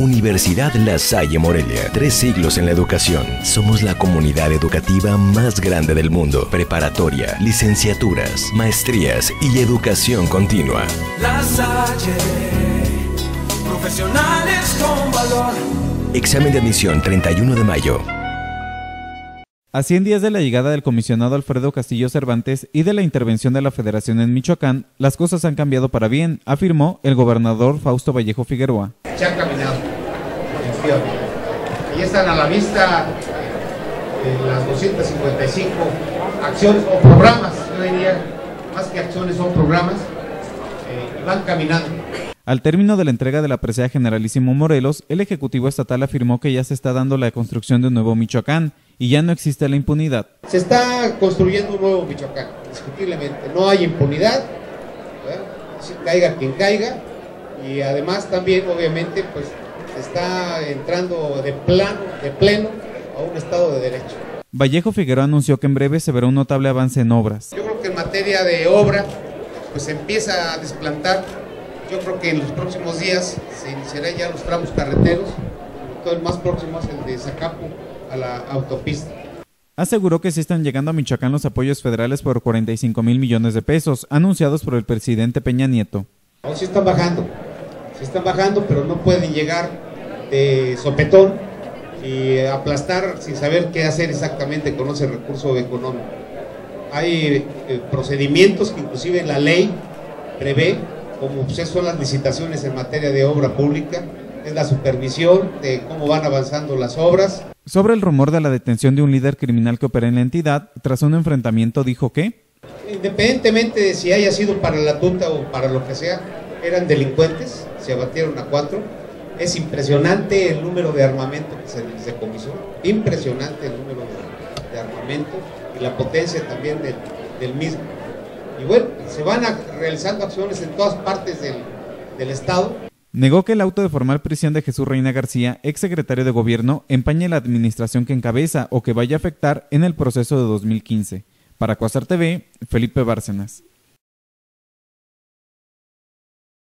Universidad La Salle Morelia. 3 siglos en la educación. Somos la comunidad educativa más grande del mundo. Preparatoria, licenciaturas, maestrías y educación continua. La Salle, profesionales con valor. Examen de admisión 31 de mayo. A 100 días de la llegada del comisionado Alfredo Castillo Cervantes y de la intervención de la Federación en Michoacán, las cosas han cambiado para bien, afirmó el gobernador Fausto Vallejo Figueroa. Se han caminado, y están a la vista las 255 acciones o programas, yo diría, más que acciones son programas, y van caminando. Al término de la entrega de la presea Generalísimo Morelos, el Ejecutivo Estatal afirmó que ya se está dando la construcción de un nuevo Michoacán, y ya no existe la impunidad. Se está construyendo un nuevo Michoacán, indiscutiblemente. No hay impunidad, si caiga quien caiga, y además también, obviamente, pues se está entrando de pleno a un Estado de Derecho. Vallejo Figueroa anunció que en breve se verá un notable avance en obras. Yo creo que en materia de obra, pues se empieza a desplantar. Yo creo que en los próximos días se iniciarán ya los tramos carreteros, todo el más próximo es el de Zacapu a la autopista. Aseguró que sí están llegando a Michoacán los apoyos federales por 45,000 millones de pesos anunciados por el presidente Peña Nieto. No, sí están bajando, pero no pueden llegar de sopetón y aplastar sin saber qué hacer exactamente con ese recurso económico. Hay procedimientos que inclusive la ley prevé, como son las licitaciones en materia de obra pública, es la supervisión de cómo van avanzando las obras. Sobre el rumor de la detención de un líder criminal que opera en la entidad, tras un enfrentamiento dijo que, independientemente de si haya sido para la tuta o para lo que sea, eran delincuentes, se abatieron a 4. Es impresionante el número de armamento que se les decomisó, impresionante el número de armamento y la potencia también del mismo. Y bueno, se van realizando acciones en todas partes del Estado. Negó que el auto de formal prisión de Jesús Reina García, exsecretario de Gobierno, empañe la administración que encabeza o que vaya a afectar en el proceso de 2015. Para Cuasar TV, Felipe Bárcenas.